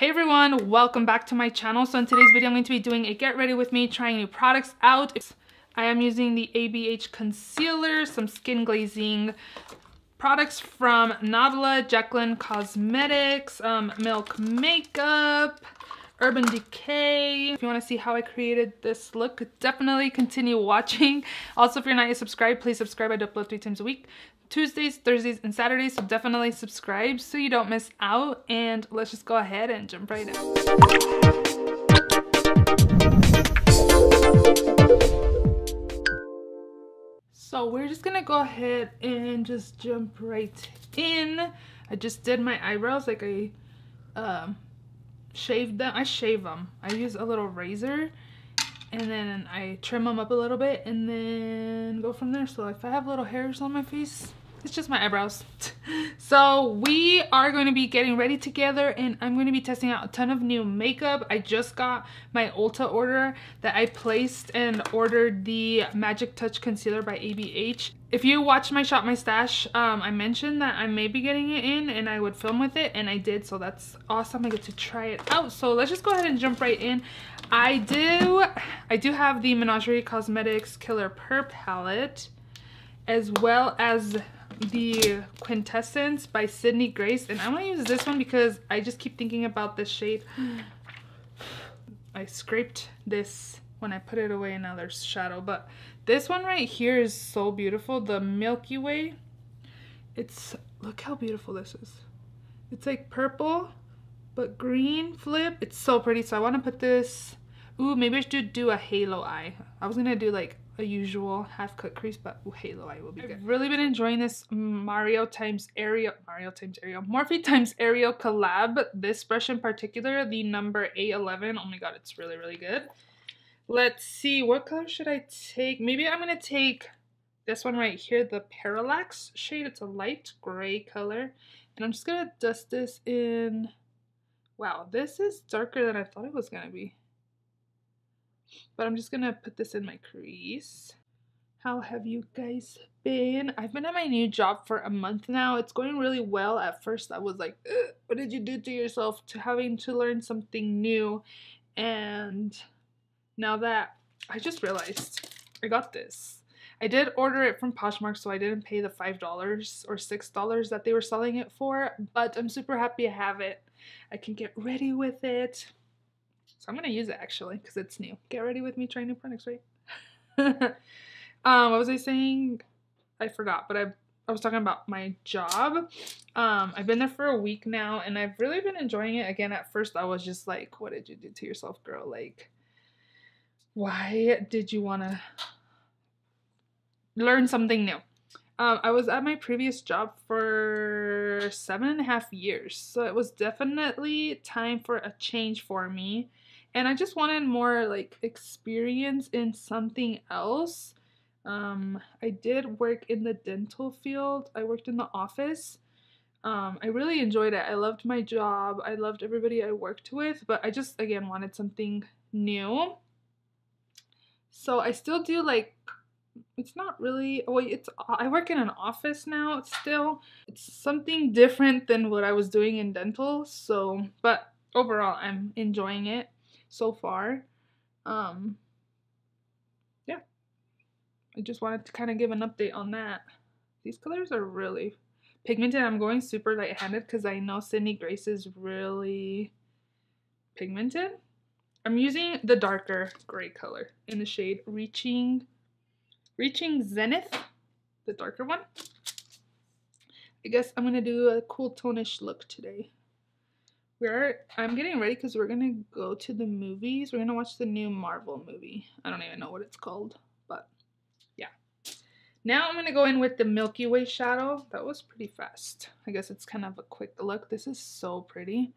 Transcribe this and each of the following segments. Hey everyone, welcome back to my channel. So in today's video I'm going to be doing a get ready with me, trying new products out. I am using the ABH concealer, some skin glazing products from Nabla, Jaclyn Cosmetics, Milk Makeup, Urban Decay. If you want to see how I created this look, definitely continue watching. Also, if you're not yet subscribed, please subscribe. I do upload 3 times a week. Tuesdays, Thursdays, and Saturdays, so definitely subscribe so you don't miss out, and let's just go ahead and jump right in. So we're just gonna go ahead and just jump right in. I just did my eyebrows, like I shaved them. I shave them. I use a little razor and then I trim them up a little bit and then go from there. So if I have little hairs on my face, it's just my eyebrows. So we are going to be getting ready together, and I'm going to be testing out a ton of new makeup. I just got my Ulta order that I placed and ordered the Magic Touch Concealer by ABH. If you watched my Shop My Stash, I mentioned that I may be getting it in and I would film with it, and I did, so that's awesome. I get to try it out. So let's just go ahead and jump right in. I do have the Menagerie Cosmetics Killer Purr palette, as well as the Quintessence by Sydney Grace, and I want to use this one because I just keep thinking about this shade. I scraped this when I put it away and now there's shadow, but this one right here is so beautiful, the Milky Way. It's, look how beautiful this is. It's like purple but green flip. It's so pretty, so I want to put this. Ooh, maybe I should do a halo eye. I was gonna do like a usual half-cut crease, but ooh, halo eye will be good. I've really been enjoying this Morphe times Aereo collab. This brush in particular, the number 811. Oh my god, it's really, really good. Let's see, what color should I take? Maybe I'm gonna take this one right here, the Parallax shade. It's a light gray color, and I'm just gonna dust this in. Wow, this is darker than I thought it was gonna be. But I'm just gonna put this in my crease. How have you guys been? I've been at my new job for a month now. It's going really well. At first I was like, what did you do to yourself to having to learn something new? And now that I just realized I got this. I did order it from Poshmark, so I didn't pay the $5 or $6 that they were selling it for, but I'm super happy I have it. I can get ready with it. So I'm going to use it actually because it's new. Get ready with me, try new products, right? What was I saying? I forgot, but I was talking about my job. I've been there for a week now and I've really been enjoying it. Again, at first I was just like, what did you do to yourself, girl? Like, why did you want to learn something new? I was at my previous job for 7.5 years, so it was definitely time for a change for me. And I just wanted more like experience in something else. I did work in the dental field. I worked in the office. I really enjoyed it. I loved my job. I loved everybody I worked with, but I just, again, wanted something new. So I still do like, it's not really, well, it's, I work in an office now. It's still, it's something different than what I was doing in dental. So, but overall I'm enjoying it so far. Yeah, I just wanted to kind of give an update on that. These colors are really pigmented. I'm going super light-handed because I know Sydney Grace is really pigmented. I'm using the darker gray color in the shade Reaching Zenith, the darker one. I guess I'm gonna do a cool tone-ish look today. I'm getting ready because we're gonna go to the movies. We're gonna watch the new Marvel movie. I don't even know what it's called, but yeah. Now I'm gonna go in with the Milky Way shadow. That was pretty fast. I guess it's kind of a quick look. This is so pretty.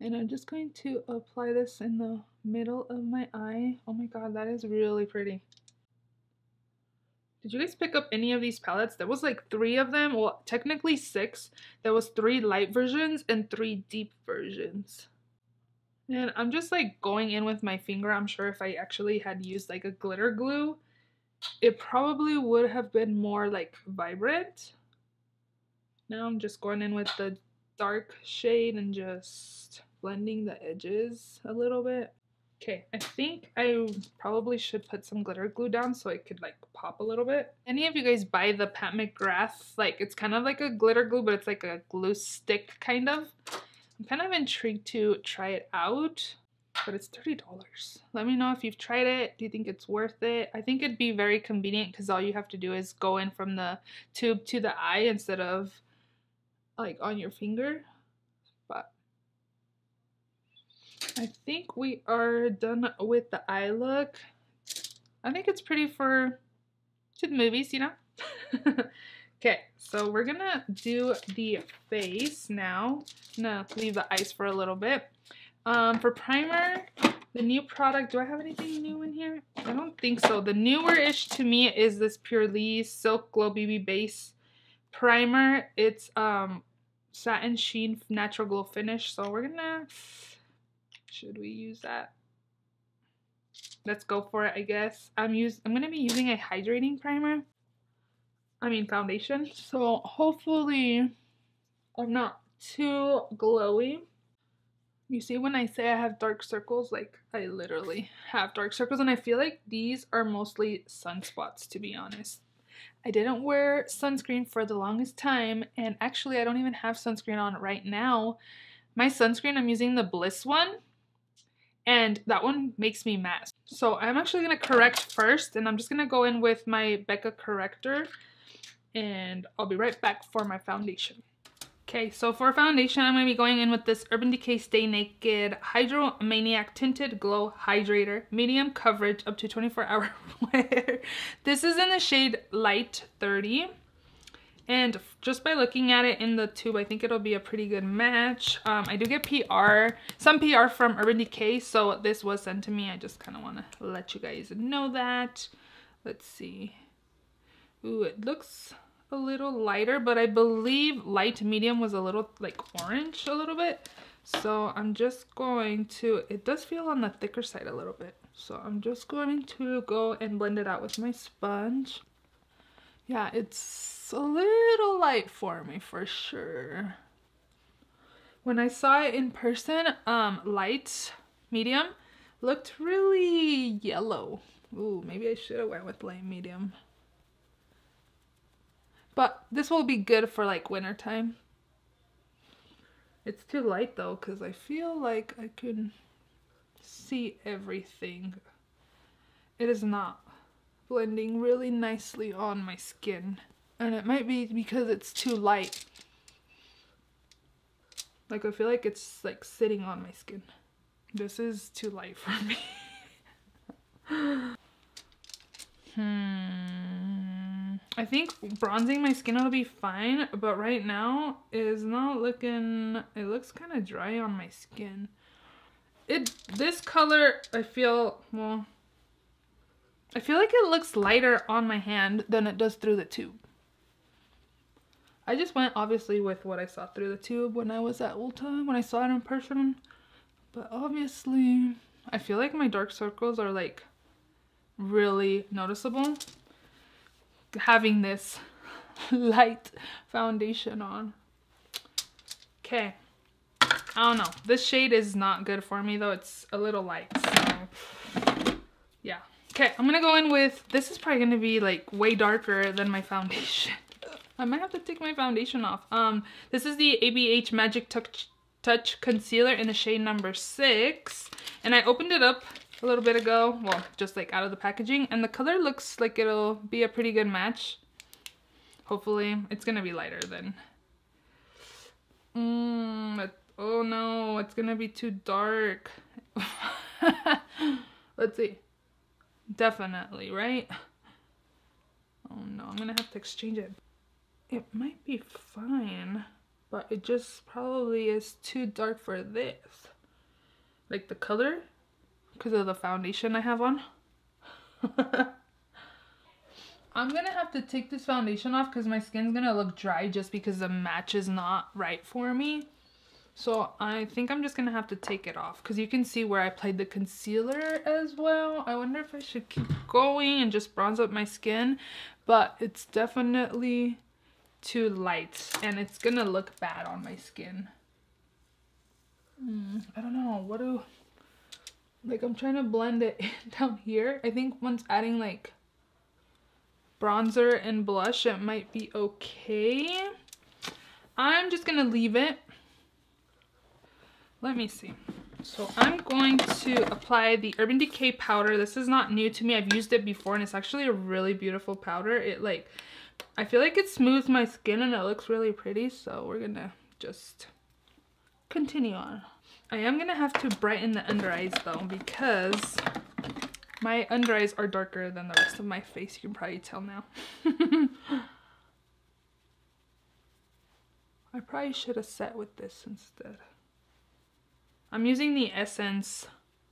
And I'm just going to apply this in the middle of my eye. Oh my god, that is really pretty. Did you guys pick up any of these palettes? There was like 3 of them. Well, technically 6. There was 3 light versions and 3 deep versions. And I'm just like going in with my finger. I'm sure if I actually had used like a glitter glue, it probably would have been more like vibrant. Now I'm just going in with the dark shade and just blending the edges a little bit. Okay, I think I probably should put some glitter glue down so it could like pop a little bit. Any of you guys buy the Pat McGrath? Like, it's kind of like a glitter glue, but it's like a glue stick kind of. I'm kind of intrigued to try it out, but it's $30. Let me know if you've tried it. Do you think it's worth it? I think it'd be very convenient because all you have to do is go in from the tube to the eye instead of like on your finger. I think we are done with the eye look. I think it's pretty for to the movies, you know? Okay, so we're gonna do the face now. I'm gonna leave the eyes for a little bit. For primer, the new product, do I have anything new in here? I don't think so. The newer-ish to me is this Purlese Silk Glow BB Base Primer. It's satin sheen natural glow finish, so we're gonna... Should we use that? Let's go for it, I guess. I'm gonna be using a hydrating primer. I mean foundation. So hopefully I'm not too glowy. You see when I say I have dark circles, like I literally have dark circles, and I feel like these are mostly sunspots, to be honest. I didn't wear sunscreen for the longest time, and actually I don't even have sunscreen on right now. My sunscreen, I'm using the Bliss one. And that one makes me matte. So I'm actually going to correct first. And I'm just going to go in with my Becca corrector. And I'll be right back for my foundation. Okay, so for foundation, I'm going to be going in with this Urban Decay Stay Naked Hydro Maniac Tinted Glow Hydrator. Medium coverage up to 24-hour wear. This is in the shade Light 30. And just by looking at it in the tube, I think it'll be a pretty good match. I do get some PR from Urban Decay, so this was sent to me. I just kind of want to let you guys know that. Let's see. Ooh, it looks a little lighter, but I believe light medium was a little, like, orange a little bit. So I'm just going to, it does feel on the thicker side a little bit. So I'm just going to go and blend it out with my sponge. Yeah, it's a little light for me for sure. When I saw it in person, light medium looked really yellow. Ooh, maybe I should have went with light medium. But this will be good for like winter time. It's too light though, because I feel like I can see everything. It is not blending really nicely on my skin, and it might be because it's too light. Like, I feel like it's like sitting on my skin. This is too light for me. I think bronzing my skin will be fine, but right now is not looking, it looks kind of dry on my skin. This color, I feel, well, I feel like it looks lighter on my hand than it does through the tube. I just went obviously with what I saw through the tube when I was at Ulta, when I saw it in person. But obviously, I feel like my dark circles are like really noticeable having this light foundation on. Okay. I don't know. This shade is not good for me though. It's a little light. So yeah. Okay, I'm gonna go in with, this is probably gonna be like way darker than my foundation. I might have to take my foundation off. This is the ABH Magic Touch Concealer in the shade number 6. And I opened it up a little bit ago, well, just like out of the packaging. And the color looks like it'll be a pretty good match. Hopefully, it's gonna be lighter than. Oh no, it's gonna be too dark. Let's see. Definitely, right? Oh no, I'm gonna have to exchange it. It might be fine, but it just probably is too dark for this. Like the color, because of the foundation I have on. I'm gonna have to take this foundation off because my skin's gonna look dry just because the match is not right for me. So I think I'm just gonna have to take it off because you can see where I applied the concealer as well. I wonder if I should keep going and just bronze up my skin, but it's definitely too light and it's gonna look bad on my skin. I don't know. What do... Like, I'm trying to blend it down here. I think once adding, like, bronzer and blush, it might be okay. I'm just going to leave it. Let me see. So I'm going to apply the Urban Decay powder. This is not new to me. I've used it before, and it's actually a really beautiful powder. It, like, I feel like it smooths my skin, and it looks really pretty. So we're going to just continue on. I am going to have to brighten the under eyes, though, because my under eyes are darker than the rest of my face. You can probably tell now. I probably should have set with this instead. I'm using the Essence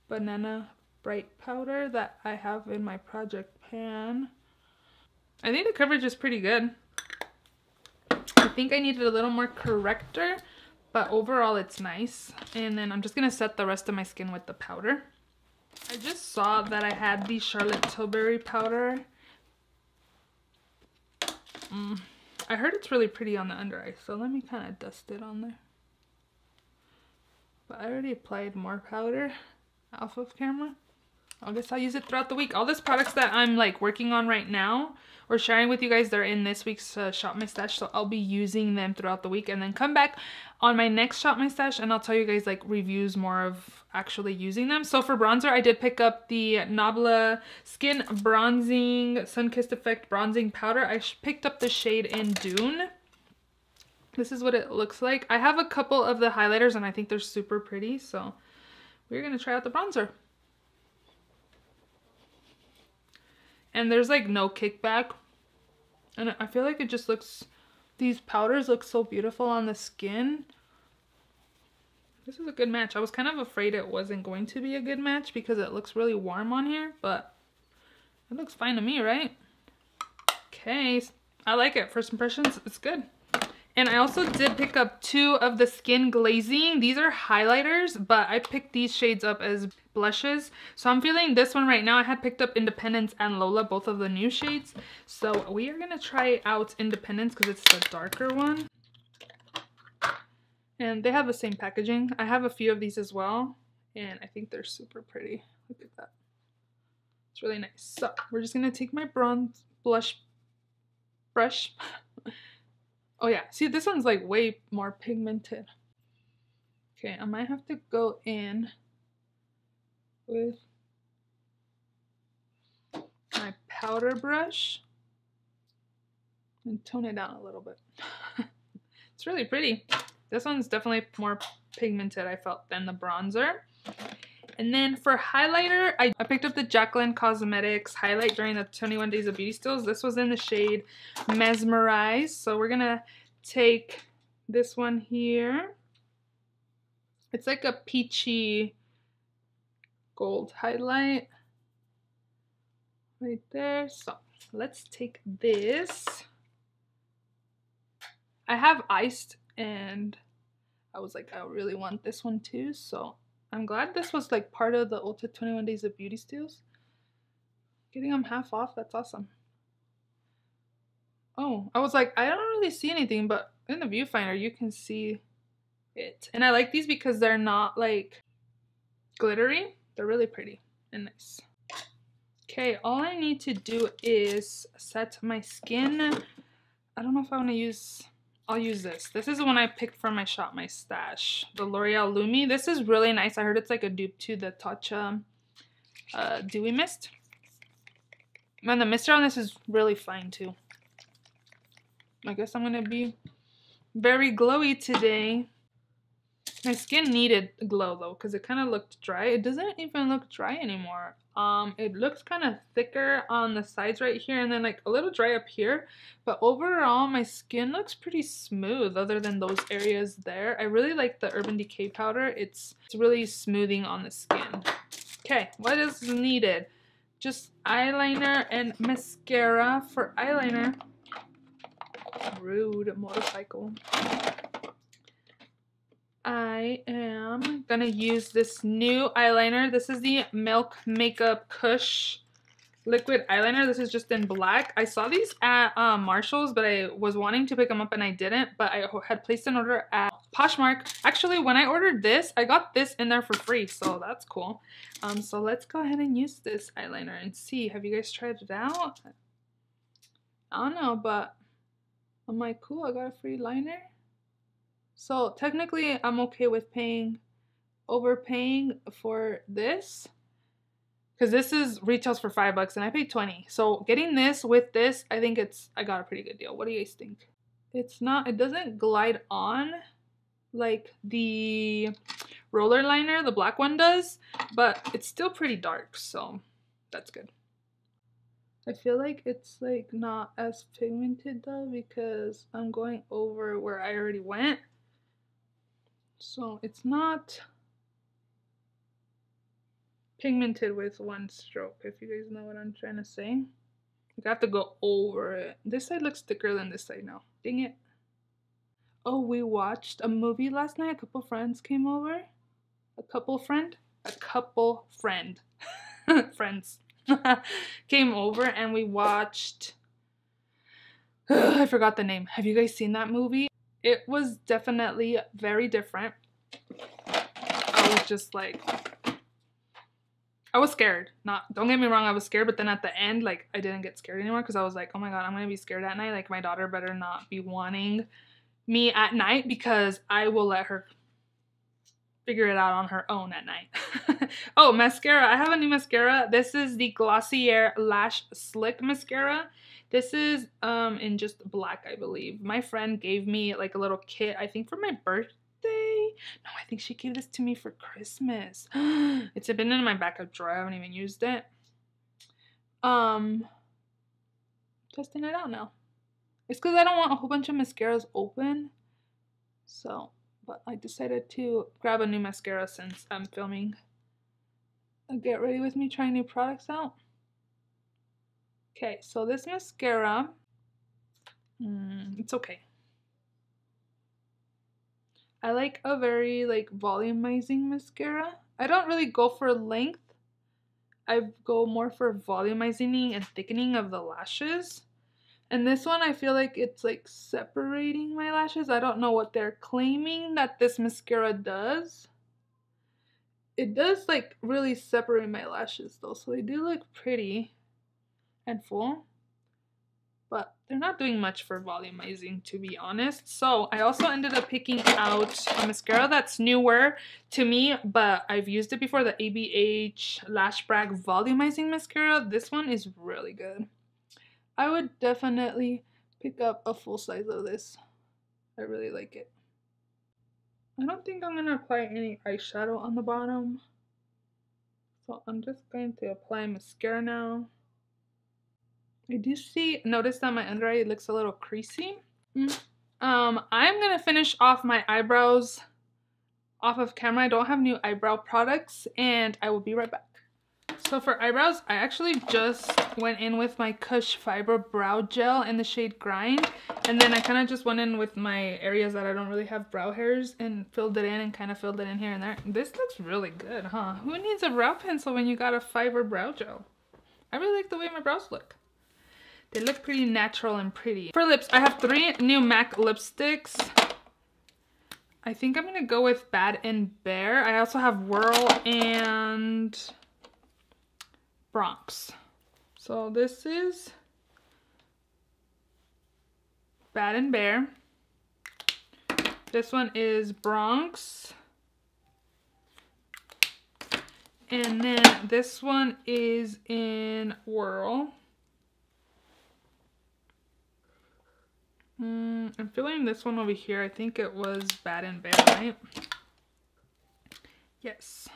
Banana Bright Powder that I have in my project pan. I think the coverage is pretty good. I think I needed a little more corrector, but overall it's nice. And then I'm just going to set the rest of my skin with the powder. I just saw that I had the Charlotte Tilbury powder. I heard it's really pretty on the under eye, so let me kind of dust it on there. But I already applied more powder off of camera. I guess I'll use it throughout the week. All these products that I'm like working on right now or sharing with you guys, they're in this week's Shop My Stash. So I'll be using them throughout the week and then come back on my next Shop My Stash and I'll tell you guys like reviews more of actually using them. So for bronzer, I did pick up the Nabla Skin Bronzing Sun Kissed Effect Bronzing Powder. I picked up the shade in Dune. This is what it looks like. I have a couple of the highlighters and I think they're super pretty. So we're going to try out the bronzer. And there's like no kickback. And I feel like it just looks, these powders look so beautiful on the skin. This is a good match. I was kind of afraid it wasn't going to be a good match because it looks really warm on here, but it looks fine to me, right? Okay. I like it. First impressions, it's good. And I also did pick up two of the Skin Glazing. These are highlighters, but I picked these shades up as blushes. So I'm feeling this one right now. I had picked up Independence and Lola, both of the new shades. So we are going to try out Independence because it's the darker one. And they have the same packaging. I have a few of these as well. And I think they're super pretty. Look at that. It's really nice. So we're just going to take my bronze blush brush. Oh yeah, see this one's like way more pigmented. Okay, I might have to go in with my powder brush and tone it down a little bit. It's really pretty. This one's definitely more pigmented, I felt, than the bronzer. And then for highlighter, I picked up the Jaclyn Cosmetics highlight during the 21 Days of Beauty Steals. This was in the shade Mesmerize. So we're going to take this one here. It's like a peachy gold highlight right there. So let's take this. I have iced and I was like, I really want this one too. So I'm glad this was like part of the Ulta 21 Days of Beauty Steals. Getting them half off, that's awesome. Oh, I was like, I don't really see anything, but in the viewfinder you can see it. And I like these because they're not like glittery. They're really pretty and nice. Okay, all I need to do is set my skin. I don't know if I want to use... I'll use this. This is the one I picked from my Shop My Stash, the L'Oreal Lumi. This is really nice. I heard it's like a dupe to the Tatcha Dewy Mist. Man, the mister on this is really fine too. I guess I'm going to be very glowy today. My skin needed glow though because it kind of looked dry. It doesn't even look dry anymore. It looks kind of thicker on the sides right here and then like a little dry up here. But overall, my skin looks pretty smooth other than those areas there. I really like the Urban Decay powder. It's really smoothing on the skin. Okay, what is needed? Just eyeliner and mascara. For eyeliner, rude motorcycle. I am gonna use this new eyeliner. This is the Milk Makeup Kush liquid eyeliner. This is just in black. I saw these at Marshall's, but I was wanting to pick them up and I didn't, but I had placed an order at Poshmark. Actually, when I ordered this, I got this in there for free, so that's cool. So let's go ahead and use this eyeliner and see. Have you guys tried it out? I don't know, but I'm like, cool, I got a free liner. So technically, I'm okay with overpaying for this, because this retails for $5 and I paid $20. So getting this with this, I think I got a pretty good deal. What do you guys think? It doesn't glide on like the roller liner, the black one does, but it's still pretty dark, so that's good. I feel like it's like not as pigmented though, because I'm going over where I already went. So it's not pigmented with one stroke, if you guys know what I'm trying to say. I have to go over it. This side looks thicker than this side now. Dang it. Oh, we watched a movie last night. A couple friends friends came over and we watched I forgot the name. Have you guys seen that movie? It was definitely very different. I was scared. Don't get me wrong, I was scared, but then at the end, like, I didn't get scared anymore because I was like, oh my god, I'm gonna be scared at night. Like, my daughter better not be wanting me at night because I will let her figure it out on her own at night. Oh, mascara. I have a new mascara. This is the Glossier Lash Slick Mascara. This is in just black, I believe. My friend gave me like a little kit, I think for my birthday. No, I think she gave this to me for Christmas. It's been in my backup drawer. I haven't even used it. Testing it out now. It's because I don't want a whole bunch of mascaras open. So, but I decided to grab a new mascara since I'm filming a get ready with me trying new products out. Okay, so this mascara, it's okay. I like a very like volumizing mascara. I don't really go for length. I go more for volumizing and thickening of the lashes. And this one, I feel like it's like separating my lashes. I don't know what they're claiming that this mascara does. It does like really separate my lashes though. So they do look pretty and full. But they're not doing much for volumizing, to be honest. So I also ended up picking out a mascara that's newer to me, but I've used it before, the ABH Lash Brag Volumizing Mascara. This one is really good. I would definitely pick up a full size of this. I really like it. I don't think I'm going to apply any eyeshadow on the bottom. So I'm just going to apply mascara now. I do notice that my under eye looks a little creasy. I'm going to finish off my eyebrows off of camera. I don't have new eyebrow products and I will be right back. So for eyebrows, I actually just went in with my Kush Fibro Brow Gel in the shade Grind. And then I kind of just went in with my areas that I don't really have brow hairs and filled it in and kind of filled it in here and there. This looks really good, huh? Who needs a brow pencil when you got a Fibro Brow Gel? I really like the way my brows look. They look pretty natural and pretty. For lips, I have 3 new MAC lipsticks. I think I'm going to go with Bad & Bare. I also have Whirl and Bronx. So this is Bad & Bare. This one is Bronx. And then this one is in Whirl. I'm feeling this one over here. I think it was Bad & Bare, right? Yes.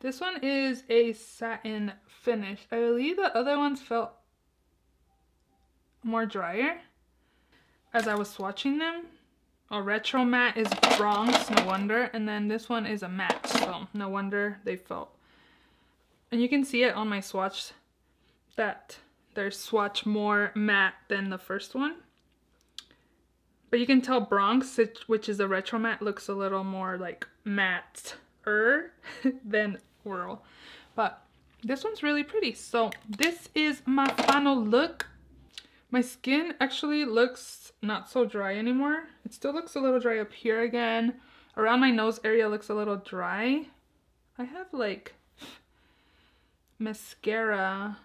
This one is a satin finish. I believe the other ones felt more drier as I was swatching them. Oh, Retro Matte is Bronx, no wonder. And then this one is a matte, so no wonder they felt. And you can see it on my swatch that they're swatch more matte than the first one, but you can tell Bronx, which is a retro matte, looks a little more like matte-er than Whirl. But This one's really pretty. So this is my final look. My skin actually looks not so dry anymore. It still looks a little dry up here again. Around my nose area looks a little dry. I have like mascara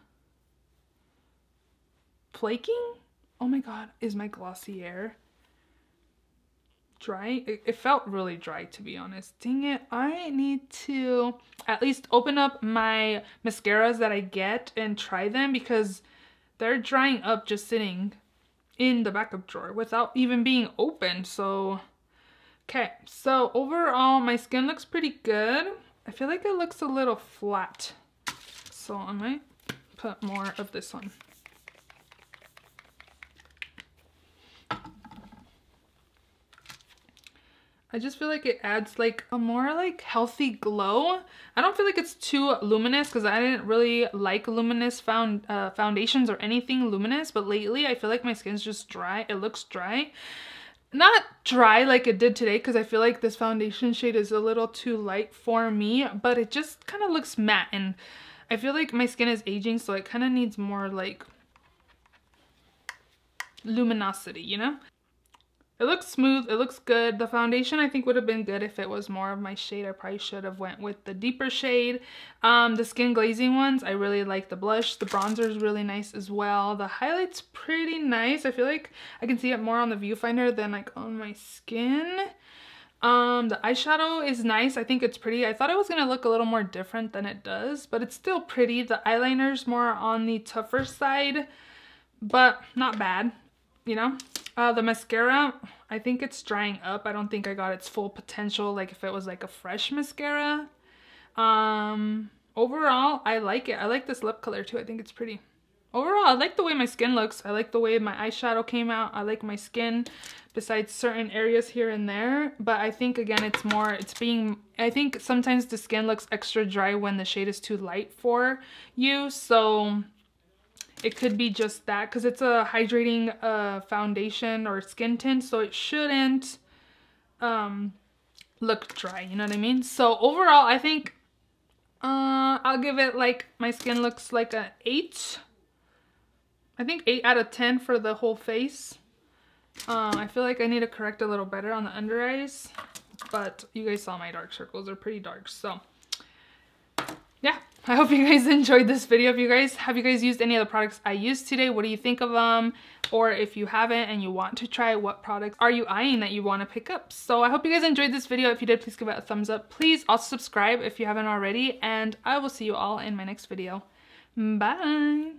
flaking. Oh my god, is my Glossier dry? It felt really dry, to be honest. Dang it, I need to at least open up my mascaras that I get and try them, because they're drying up just sitting in the backup drawer without even being opened. So, okay. So overall, my skin looks pretty good. I feel like it looks a little flat. So I might put more of this on. I just feel like it adds like a more like healthy glow. I don't feel like it's too luminous, because I didn't really like luminous foundations or anything luminous. But lately I feel like my skin's just dry. It looks dry. Not dry like it did today, because I feel like this foundation shade is a little too light for me. But it just kind of looks matte, and I feel like my skin is aging, so it kind of needs more like luminosity, you know? It looks smooth, it looks good. The foundation I think would have been good if it was more of my shade. I probably should have went with the deeper shade. The skin glazing ones, I really like the blush. The bronzer is really nice as well. The highlight's pretty nice. I feel like I can see it more on the viewfinder than like on my skin. The eyeshadow is nice. I think it's pretty. I thought it was going to look a little more different than it does, but it's still pretty. The eyeliner's more on the tougher side, but not bad, you know? The mascara, I think it's drying up. I don't think I got its full potential, like if it was like a fresh mascara. Overall, I like it. I like this lip color too. I think it's pretty. Overall, I like the way my skin looks. I like the way my eyeshadow came out. I like my skin, besides certain areas here and there. But I think, again, it's more, it's being, I think sometimes the skin looks extra dry when the shade is too light for you. So it could be just that, because it's a hydrating foundation or skin tint, so it shouldn't look dry, you know what I mean? So overall, I think I'll give it like, my skin looks like an 8. I think 8 out of 10 for the whole face. I feel like I need to correct a little better on the under eyes, but you guys saw my dark circles are pretty dark, so yeah. I hope you guys enjoyed this video. If you guys, have you guys used any of the products I used today? What do you think of them? Or if you haven't and you want to try, what products are you eyeing that you want to pick up? So I hope you guys enjoyed this video. If you did, please give it a thumbs up. Please also subscribe if you haven't already. And I will see you all in my next video. Bye.